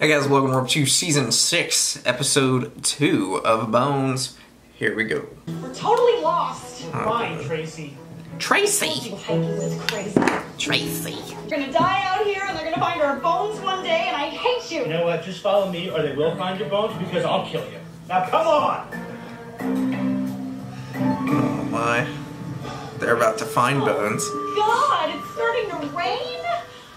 Hey guys, welcome up to Season 6, Episode 2 of Bones. Here we go. We're totally lost! Fine, Tracy. Tracy! Tracy! We're gonna die out here and they're gonna find our bones one day and I hate you! You know what, just follow me or they will find your bones because I'll kill you. Now come on! Oh my. They're about to find bones. God, it's starting to rain?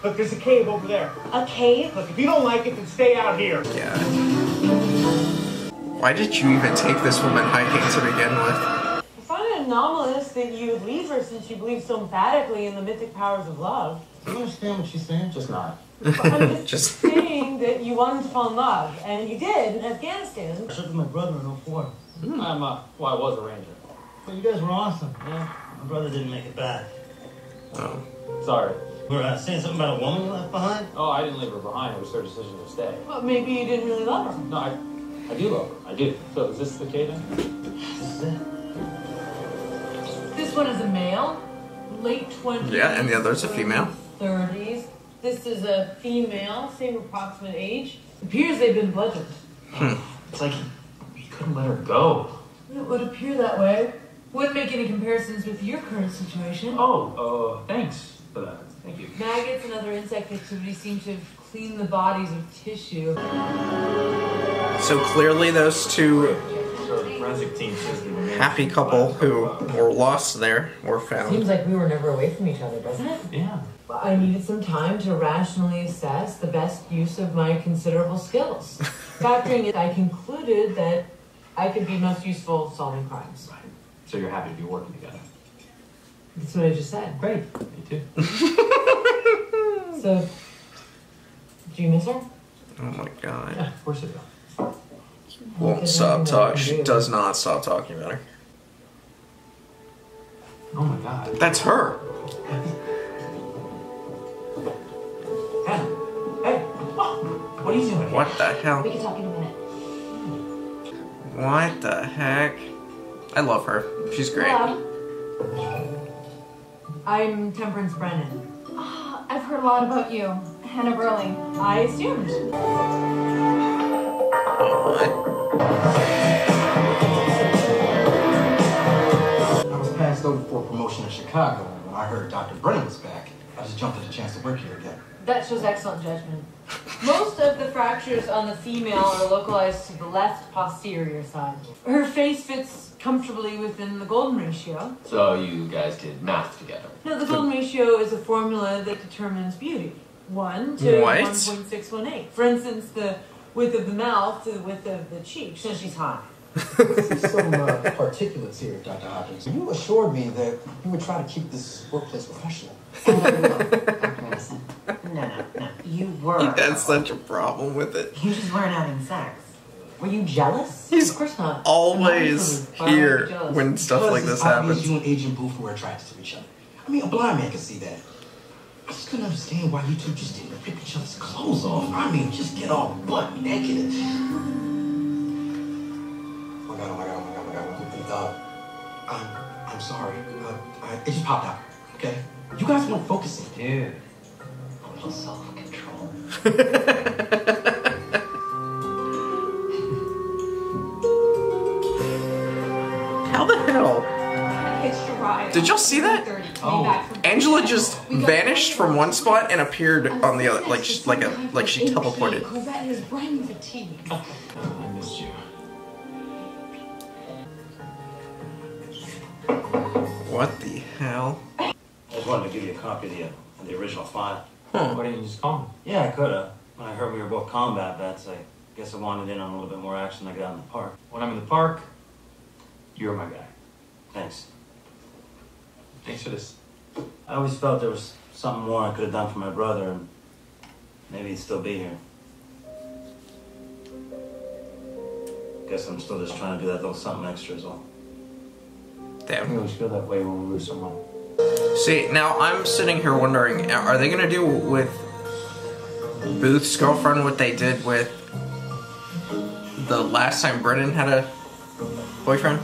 Look, there's a cave over there. A cave? Look, if you don't like it, then stay out here. Yeah. Why did you even take this woman hiking to begin with? I find it anomalous that you would leave her since you believe so emphatically in the mythic powers of love. Do you understand what she's saying? Just not. I'm just saying that you wanted to fall in love, and you did in Afghanistan. I lived with my brother in 04. Well, I was a ranger. But you guys were awesome, yeah? My brother didn't make it back. Oh. Sorry. We're saying something about a woman you left behind? Oh, I didn't leave her behind. It was her decision to stay. Well, maybe you didn't really love her. No, I do love her. I do. So is this the cave in? Yes. This one is a male. Late 20s. Yeah, and the other's a female. 30s. This is a female. Same approximate age. It appears they've been bludgeoned. It's like he couldn't let her go. It would appear that way. Wouldn't make any comparisons with your current situation. Oh, thanks for that. Thank you. Maggots and other insect activity seem to have cleaned the bodies of tissue. So clearly those two happy couple who were lost there were found. Seems like we were never away from each other, doesn't it? Yeah. Well, I needed some time to rationally assess the best use of my considerable skills. Factoring in, I concluded that I could be most useful solving crimes. Right. So you're happy to be working together? That's what I just said. Great. Me too. So, do you miss her? Oh my god. Yeah, of course I do. Won't stop talking. She does not stop talking about her. Oh my god. That's her. Hey. What are you doing? What the hell? We can talk in a minute. What the heck? I love her. She's great. Hello. I'm Temperance Brennan. Oh, I've heard a lot about you. Hannah Burley. I assumed. I was passed over for a promotion in Chicago, and when I heard Dr. Brennan was back, I just jumped at the chance to work here again. That shows excellent judgment. Most of the fractures on the female are localized to the left posterior side. Her face fits comfortably within the golden ratio. So you guys did math together? No, the golden ratio is a formula that determines beauty. 1 to 1.618. For instance, the width of the mouth to the width of the cheek, so she's high. There's some particulates here, Dr. Hodges. You assured me that you would try to keep this workplace professional. No. You were. He had such a problem with it. You just weren't having sex. Were you jealous? He's of course not. Always here when stuff like this happens. You and Agent Booth were attracted to each other. I mean, a blind man could see that. I just couldn't understand why you two just didn't rip each other's clothes off. I mean, just get all butt naked. Oh my god. I'm sorry. It just popped out. Okay. You guys weren't focusing, dude. A little self-control. How the hell? Did y'all see that? Oh. Angela just vanished from one spot and appeared on the other, like she teleported. I missed you. What the hell? I just wanted to give you a copy of the original file. Why didn't you just call me? Yeah, I could've. When I heard we were both combat vets, I guess I wanted in on a little bit more action than I got in the park. When I'm in the park, you're my guy. Thanks. Thanks for this. I always felt there was something more I could have done for my brother, and maybe he'd still be here. Guess I'm still just trying to do that little something extra as well. Damn. I always feel that way when we lose someone. See, now I'm sitting here wondering, are they gonna do with Booth's girlfriend what they did with the last time Brennan had a boyfriend?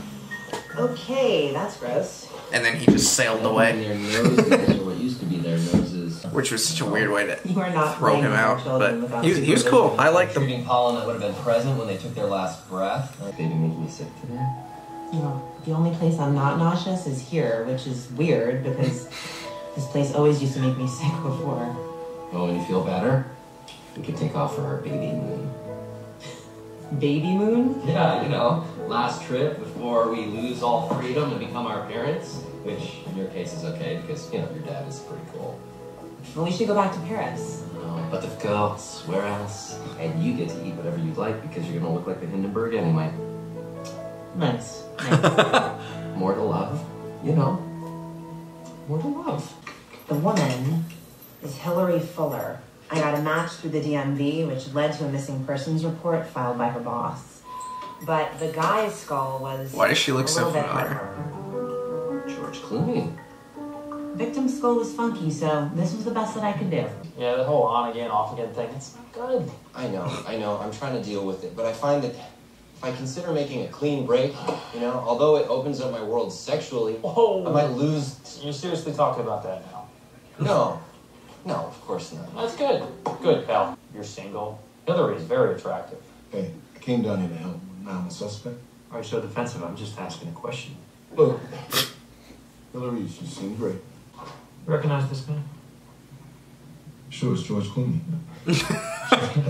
Okay, that's gross. And then he just sailed away. Their noses, or what used to be their noses. which was such a weird way to throw him out. But he was cool. I liked the shooting pollen that would have been present when they took their last breath. They didn't make me sick today. You know, the only place I'm not nauseous is here, which is weird because this place always used to make me sick before. Well, when you feel better, we can take off for our baby moon. Baby moon? Yeah, you know, last trip before we lose all freedom and become our parents, which in your case is okay because, you know, your dad is pretty cool. Well, we should go back to Paris. No, but if go, where else? And you get to eat whatever you'd like because you're going to look like the Hindenburg anyway. Nice. Nice. More to love, you know. More to love. The woman is Hillary Fuller. I got a match through the DMV, which led to a missing persons report filed by her boss. But the guy's skull was... Why does she look so familiar? George Clooney. Victim's skull was funky, so this was the best that I could do. Yeah, the whole on-again, off-again thing, it's not good. I know, I'm trying to deal with it, but I find that if I consider making a clean break, you know, although it opens up my world sexually, whoa. I might lose... You're seriously talking about that now? No. No, of course not. That's good. Good, pal. You're single. Hillary is very attractive. Hey, I came down here to help. Now I'm a suspect. Alright, so defensive. I'm just asking a question. Look, Hillary, she seems great. Recognize this man? Sure, it's George Clooney.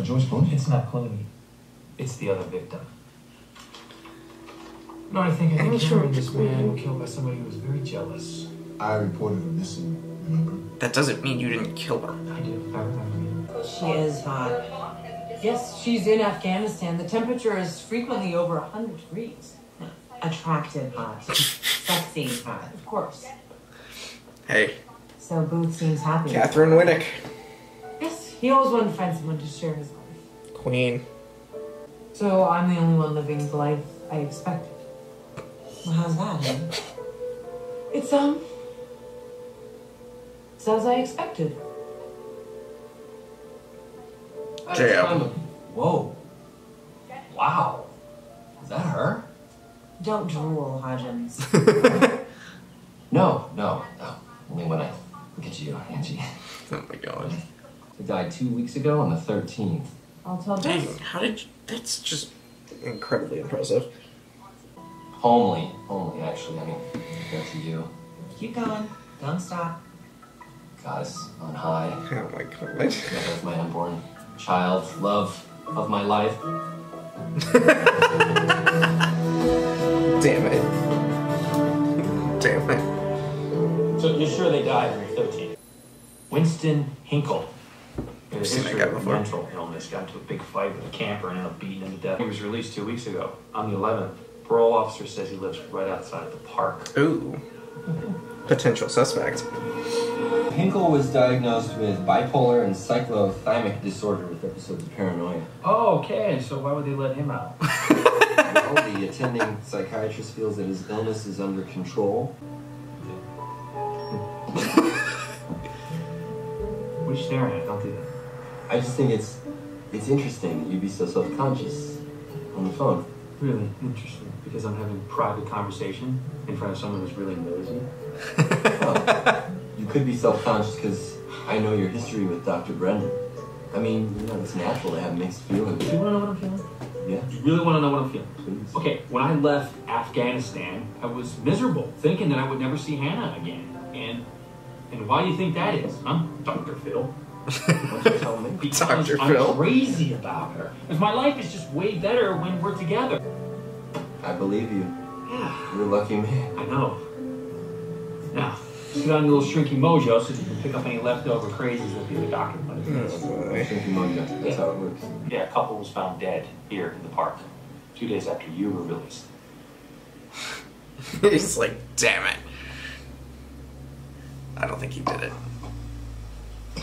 George Clooney? It's not Clooney. It's the other victim. No, I think George this man was killed by somebody who was very jealous. I reported him missing. That doesn't mean you didn't kill her. I did. She is hot. Yes, she's in Afghanistan. The temperature is frequently over 100 degrees. Attractive hot. Sexy hot. Of course. Hey. So Booth seems happy. Catherine Winnick. Yes, he always wanted to find someone to share his life. Queen. So I'm the only one living the life I expected. Well, how's that, man? It's, so as I expected. Damn. Whoa. Wow. Is that her? Don't drool, Hodges. No. Only when I look at you, Angie. Oh my god. He died 2 weeks ago on the 13th. I'll tell you. Dang, how did you... That's just incredibly impressive. Homely, actually. I mean, compared to you. Keep going. Don't stop. Goddess on high. Oh my god. Mother of my unborn child, love of my life. Damn it. So you're sure they died when you're 13? Winston Pinkle. I've seen that guy before. Mental illness got into a big fight with a camper and ended up beating him to death. He was released 2 weeks ago on the 11th. Parole officer says he lives right outside the park. Ooh. Potential suspect. Pinkle was diagnosed with bipolar and cyclothymic disorder with episodes of paranoia. Oh, okay, so why would they let him out? Well, the attending psychiatrist feels that his illness is under control. What are you staring at? Don't do that. I just think it's interesting that you'd be so self-conscious on the phone. Really interesting, because I'm having a private conversation in front of someone who's really nosy. Oh. You could be self-conscious because I know your history with Dr. Brennan. I mean, you know, it's natural to have mixed feelings. Do you want to know what I'm feeling? Yeah. You really want to know what I'm feeling? Please. Okay, when I left Afghanistan, I was miserable, thinking that I would never see Hannah again. And why do you think that is, huh? Dr. Phil. Why don't you tell me? Because Dr. Phil. I'm crazy about her. Because my life is just way better when we're together. I believe you. Yeah. You're a lucky man. I know. Now... She's got a little shrinky mojo, so you can pick up any leftover crazies that the doctor might have. Shrinky mojo, that's how it works. Yeah, a couple was found dead here in the park, 2 days after you were released. He's like, damn it. I don't think he did it. I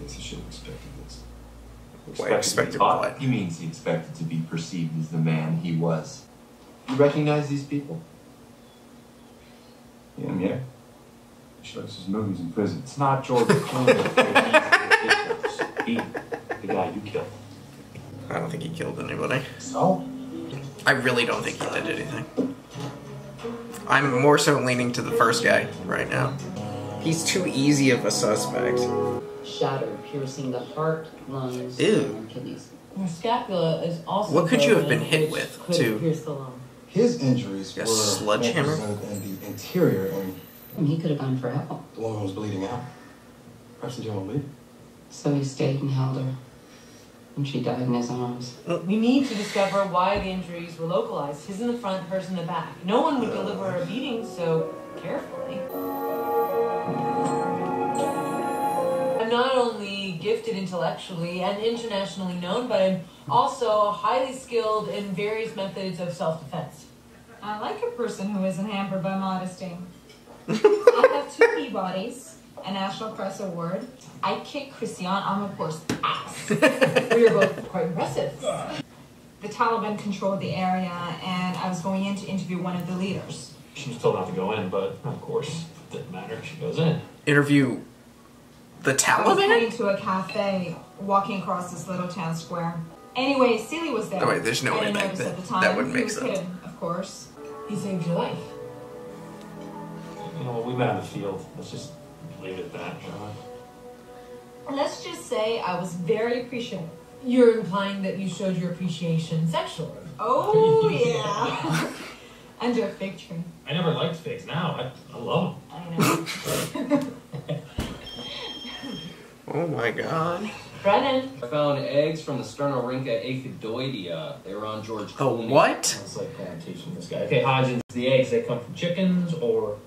guess I should have expected this. Expected what? He means he expected to be perceived as the man he was. You recognize these people? Yeah, I'm here. She likes his movies in prison. It's not George Clooney. The guy you killed. I don't think he killed anybody. So? I really don't think he did anything. I'm more so leaning to the first guy right now. He's too easy of a suspect. Shattered, piercing the heart, lungs, and kidneys. The scapula is also. What could you have been hit with to pierce the lung? His injuries were sledgehammer in the interior, and he could have gone for help. The woman was bleeding out. Perhaps the general bleed. So he stayed and held her, and she died in his arms. We need to discover why the injuries were localized. His in the front, hers in the back. No one would deliver a beating so carefully. I'm not only gifted intellectually and internationally known, but I'm also highly skilled in various methods of self-defense. I like a person who isn't hampered by modesty. I have 2 Peabodys, a National Press Award. I kick Christian Amanpour's ass. We are both quite impressive. The Taliban controlled the area, and I was going in to interview one of the leaders. She was told not to go in, but of course, it didn't matter. She goes in. Interview the Taliban? I was going to a cafe, walking across this little town square. Anyway, Seeley was there. Oh, wait, there's no way back then. That wouldn't make sense. Hidden, of course. He saved your life. You know, we met in the field. Let's just leave it at that, John. Let's just say I was very appreciative. You're implying that you showed your appreciation sexually. Oh, yeah. Under a fig tree. I never liked figs. Now, I love them. I know. Oh my god. Brennan. I found eggs from the sternorhynca aphidoidea. They were on George Clooney. Oh, what? It's like, I'm teaching this guy. Okay, Hodges, the eggs, they come from chickens or...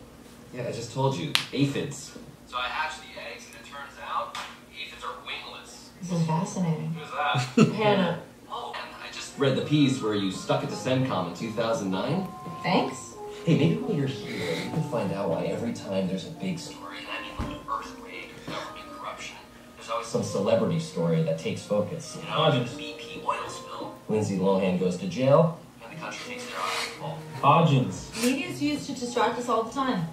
Yeah, I just told you. Aphids. So I hatched the eggs, and it turns out aphids are wingless. This is fascinating. Who's that? Hannah. Oh, and I just read the piece where you stuck at the CENCOM in 2009. Thanks. Hey, maybe while you're here, you can find out why every time there's a big story, and I mean like an earthquake or government corruption, there's always some celebrity story that takes focus. You know, the BP oil spill. Lindsay Lohan goes to jail, and the country takes their eye off the ball. Hodges. Media's used to distract us all the time.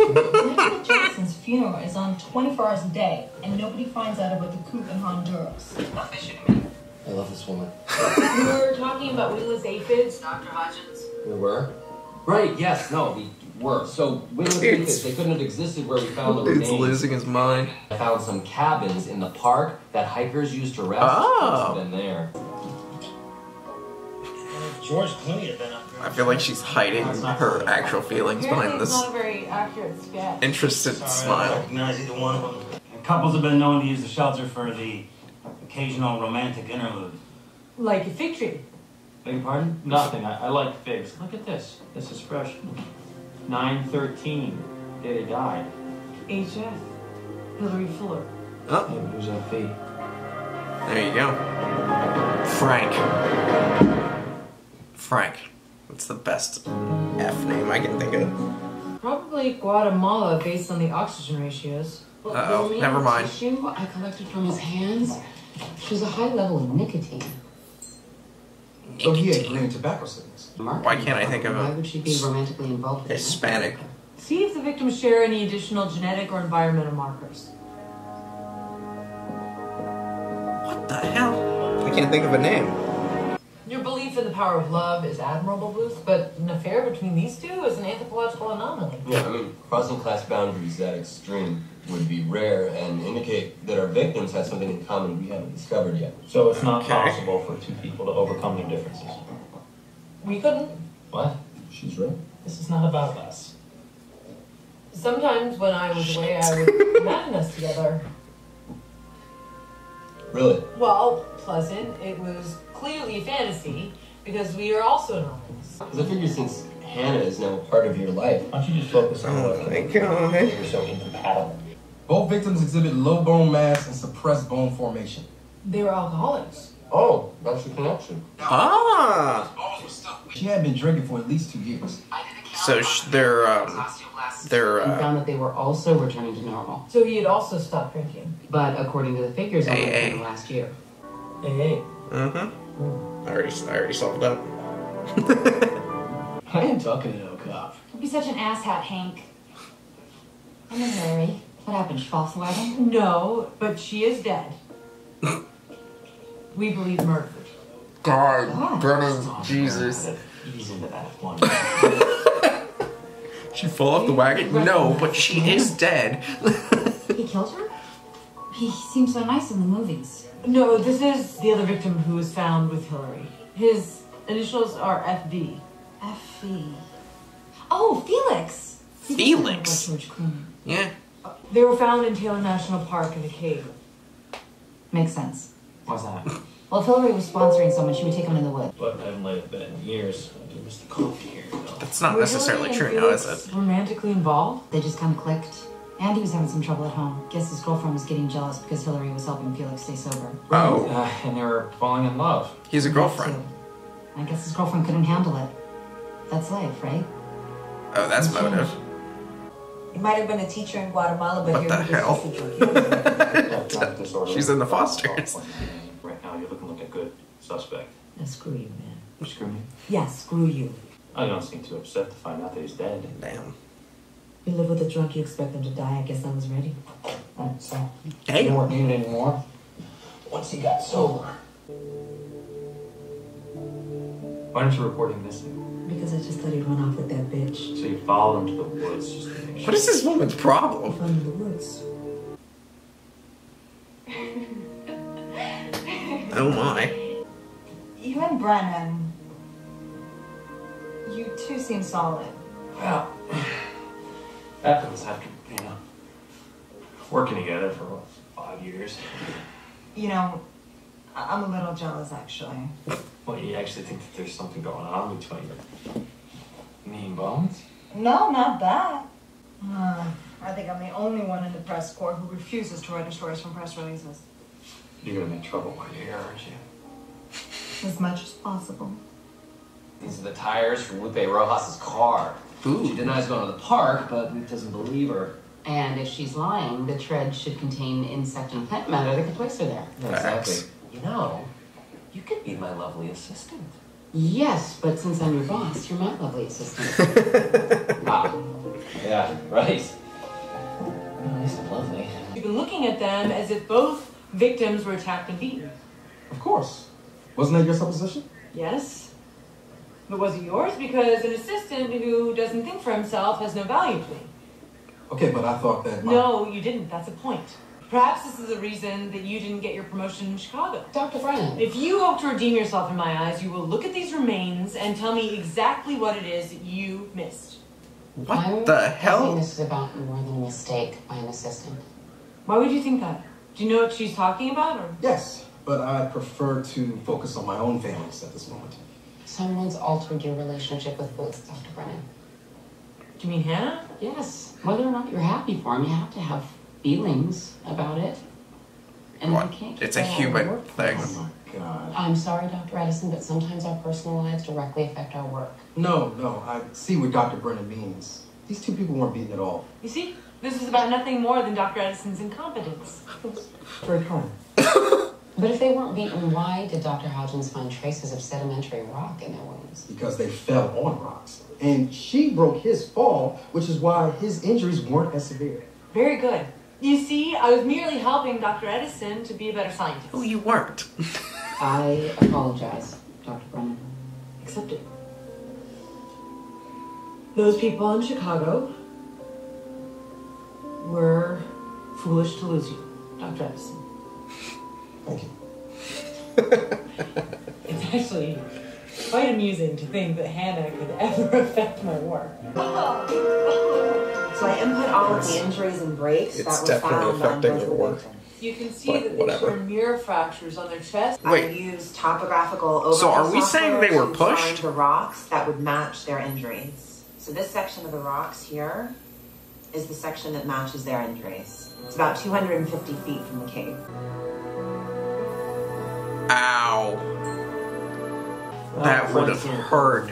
Michael Jackson's funeral is on 24 hours a day, and nobody finds out about the coup in Honduras. Not fishing me. I love this woman. We were talking about wingless aphids, Dr. Hodges. We were? Right, yes, no, we were. So, wingless aphids, they couldn't have existed where we found the remains. Dude's losing his mind. I found some cabins in the park that hikers used to rest. Oh! Been there. George Clooney had been up there. I feel like she's hiding her actual feelings behind this not a very accurate sketch. Interested smile. I recognize either one of them. Couples have been known to use the shelter for the occasional romantic interlude. Like a fig tree. Beg your pardon? Nothing. I like figs. Look at this. This is fresh. 9/13. Day they died. HF. Hillary Fuller. Oh. Maybe it was that fee. There you go. Frank. That's the best F name I can think of. Probably Guatemala based on the oxygen ratios. Well, uh-oh, never mind. The tissue I collected from his hands shows a high level of nicotine. Oh, he had green tobacco sickness. Why can't I think of a... Why would she be romantically involved with Hispanic? See if the victims share any additional genetic or environmental markers. What the hell? I can't think of a name. Your belief in the power of love is admirable, Booth, but an affair between these two is an anthropological anomaly. Yeah, I mean, crossing class boundaries that extreme would be rare and indicate that our victims have something in common we haven't discovered yet. So it's not possible for two people to overcome their differences. We couldn't. What? She's right. This is not about us. Sometimes when I was away, I would imagine us together. Really? Well, pleasant. It was clearly a fantasy, because we are also novels. Because I figure since Hannah is now part of your life, why don't you just focus on what you're so incompatible. Both victims exhibit low bone mass and suppressed bone formation. They were alcoholics. Oh, that's your connection. Ah! She had been drinking for at least 2 years. So they're found that they were also returning to normal. So he had also stopped drinking. But according to the figures on the last year. Hey. Mm-hmm. I already solved that. I am talking to no cop. Don't be such an asshat, Hank. I'm in a hurry. What happened, Volkswagen? No, but she is dead. We believe murdered. God, Brennan's Jesus. He's into that one. She'd fall off the wagon? No, but she is dead. He killed her? He seemed so nice in the movies. No, this is the other victim who was found with Hillary. His initials are FB. FB. Oh, Felix! Felix? George Clooney. Yeah. They were found in Taylor National Park in a cave. Makes sense. Why's that? Well, if Hillary was sponsoring someone, she would take him into the woods. But I haven't lived that in years. I do miss the coffee here, though. That's not necessarily true now, is it? Romantically involved? They just kind of clicked. And he was having some trouble at home. Guess his girlfriend was getting jealous because Hillary was helping Felix stay sober. Oh. And they were falling in love. He's a girlfriend. I guess his girlfriend couldn't handle it. That's life, right? Oh, that's motive. It might have been a teacher in Guatemala, but here the hell? She's in the Fosters. Right now, you're looking like a good suspect. Now, screw you, man. You screw me? Yeah, screw you. I don't seem too upset to find out that he's dead. Damn. You live with a drunk, you expect them to die. I guess I was ready. Right, so they weren't in anymore. Once he got sober. Why aren't you reporting this thing? Because I just thought he'd run off with that bitch. So you followed him to the woods just to make sure. What is this woman's problem? I found him in the woods. Oh my. You and Brennan. You two seem solid. Well. Happens after, you know, working together for what, 5 years. You know, I'm a little jealous, actually. Well, you actually think that there's something going on between me and Bones? No, not that. I think I'm the only one in the press corps who refuses to write stories from press releases. You're gonna make trouble while you're here, aren't you? As much as possible. These are the tires from Lupe Rojas's car. Ooh. She denies going to the park, but Luke doesn't believe her. And if she's lying, the tread should contain insect and plant matter that could place her there. Exactly. You know, you could be my lovely assistant. Yes, but since I'm your boss, you're my lovely assistant. Ah. Yeah, right. Well, at least I'm lovely. You've been looking at them as if both victims were attacked and beaten. Of course. Wasn't that your supposition? Yes. But was it yours? Because an assistant who doesn't think for himself has no value to me. Okay, but I thought that... No, you didn't. That's a point. Perhaps this is the reason that you didn't get your promotion in Chicago. Dr. Brennan. If you hope to redeem yourself in my eyes, you will look at these remains and tell me exactly what it is you missed. What the hell? I'm this is about more than a mistake by an assistant. Why would you think that? Do you know what she's talking about? Or? Yes, but I prefer to focus on my own feelings at this moment. Someone's altered your relationship with Felix, Dr. Brennan. Do you mean Hannah? Yes. Whether or not you're happy for him, you have to have feelings about it. And I can't. It's a human thing. Oh my God. I'm sorry, Dr. Edison, but sometimes our personal lives directly affect our work. No, no. I see what Dr. Brennan means. These two people weren't beaten at all. You see? This is about nothing more than Dr. Edison's incompetence. Very common. But if they weren't beaten, why did Dr. Hodges find traces of sedimentary rock in their wounds? Because they fell on rocks. And she broke his fall, which is why his injuries weren't as severe. Very good. You see, I was merely helping Dr. Edison to be a better scientist. Oh, you weren't. I apologize, Dr. Brennan. Accepted. Those people in Chicago were foolish to lose you, Dr. Edison. Thank you. It's actually quite amusing to think that Hannah could ever affect my work. So I input all of the injuries and breaks that were found on both victims. You can see that there were mirror fractures on their chest. Wait. I used topographical overlay. So are we saying they were pushed? The rocks that would match their injuries. So this section of the rocks here is the section that matches their injuries. It's about 250 feet from the cave. Ow. That would have hurt.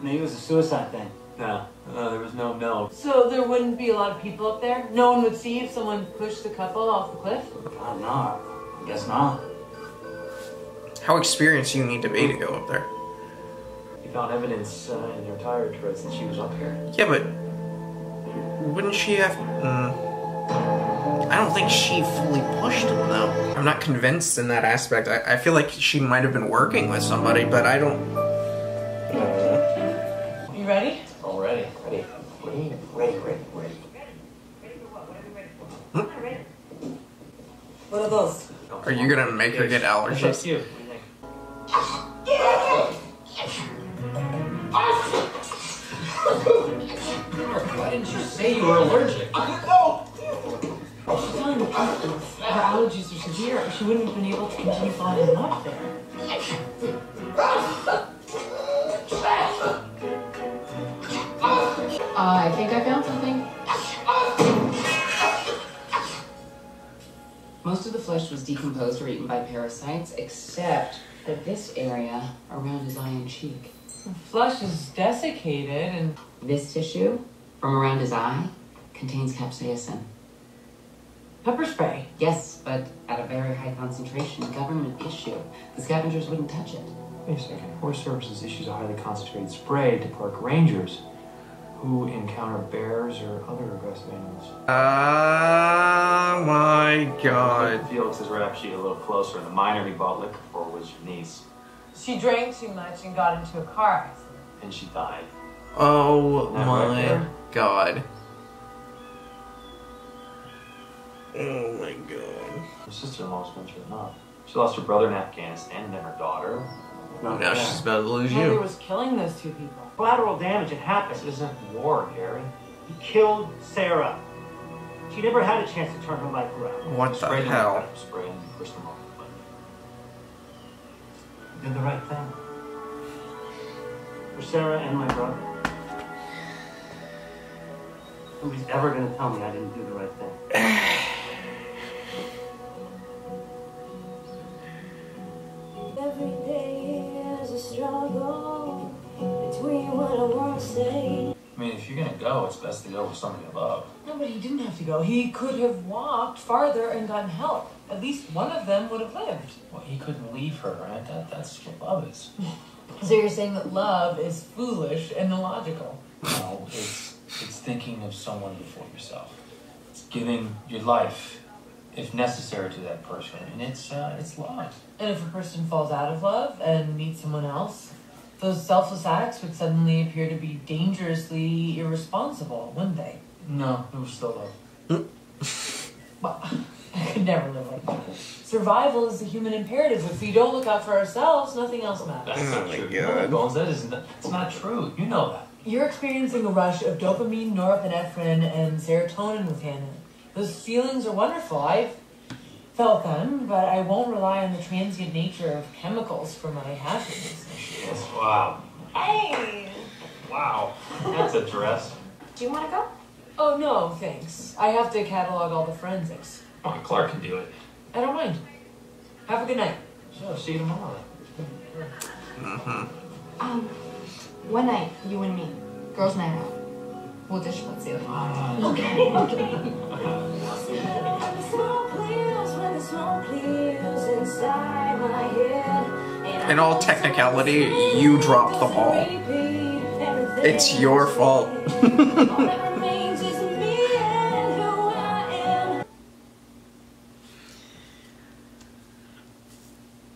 Maybe it was a suicide thing. No, there was no milk. So there wouldn't be a lot of people up there? No one would see if someone pushed the couple off the cliff? I'm not. I guess not. How experienced do you need to be to go up there? You found evidence in their tire treads that she was up here. Yeah, but wouldn't she have... I don't think she fully pushed him, though. I'm not convinced in that aspect. I feel like she might have been working with somebody, but I don't... You ready? Already. close. Are you gonna make her get allergies? You. Why didn't you say you were allergic? No. She's telling me her allergies are severe, or she wouldn't have been able to continue following him up there. I think I found something. Most of the flesh was decomposed or eaten by parasites, except for this area around his eye and cheek. The flesh is desiccated and... This tissue, from around his eye, contains capsaicin. Pepper spray? Yes, but at a very high concentration. Government issue. The scavengers wouldn't touch it. Wait a second. Forest Services issues a highly concentrated spray to park rangers who encounter bears or other aggressive animals. Oh my god. Felix is rap sheet a little closer. The minor he bought liquor for was your niece. She drank too much and got into a car accident. And she died. Oh my god. Oh my god. Her sister-in-law's been through enough. She lost her brother in Afghanistan and then her daughter. No, now she's about to lose you. He was killing those two people. Collateral damage, it happens. This isn't war, Gary. He killed Sarah. She never had a chance to turn her life around. What the hell? You did the right thing. For Sarah and my brother. Nobody's ever going to tell me I didn't do the right thing. Every day is a struggle between what I want to say. I mean, if you're gonna go, it's best to go with somebody you love. No, but he didn't have to go. He could have walked farther and gotten help. At least one of them would have lived. Well, he couldn't leave her, right? That's what love is. So you're saying that love is foolish and illogical? No, it's thinking of someone before yourself. It's giving your life, if necessary, to that person, and it's love. And if a person falls out of love and meets someone else, those selfless acts would suddenly appear to be dangerously irresponsible, wouldn't they? No, it was still love. Well, I could never live like that. Survival is a human imperative. If we don't look out for ourselves, nothing else matters. That's not true. God. Bones, that is not, it's not true. You know that. You're experiencing a rush of dopamine, norepinephrine, and serotonin with Hannah. Those feelings are wonderful. I've felt them, but I won't rely on the transient nature of chemicals for my happiness. Yes, wow. Hey! Wow. That's a dress. Do you want to go? Oh, no, thanks. I have to catalog all the forensics. Come on, Clark can do it. I don't mind. Have a good night. Sure, see you tomorrow. Mm-hmm. One night, you and me. Girls' night out. We'll dish about Seeley. Okay. In all technicality, you dropped the ball. It's your fault.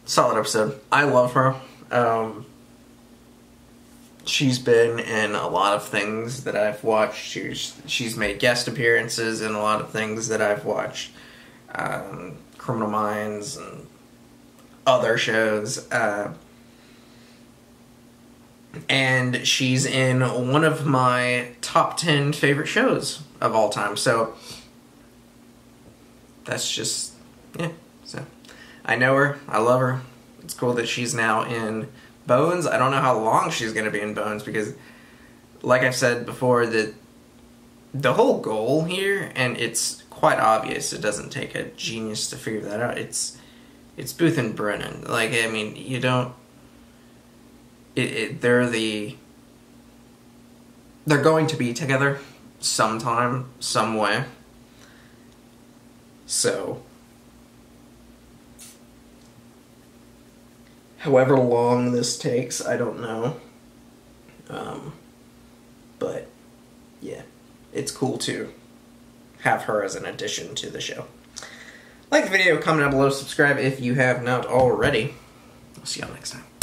Solid episode. I love her. She's been in a lot of things that I've watched. She's made guest appearances in a lot of things that I've watched. Criminal Minds and other shows. And she's in one of my top 10 favorite shows of all time. So, that's just, yeah. So, I know her. I love her. It's cool that she's now in Bones. I don't know how long she's going to be in Bones because, like I've said before, the whole goal here, and it's quite obvious, it doesn't take a genius to figure that out, it's Booth and Brennan. Like, I mean, you don't... they're the... They're going to be together sometime, some way. So... however long this takes, I don't know. But, yeah. It's cool to have her as an addition to the show. Like the video, comment down below, subscribe if you have not already. I'll see y'all next time.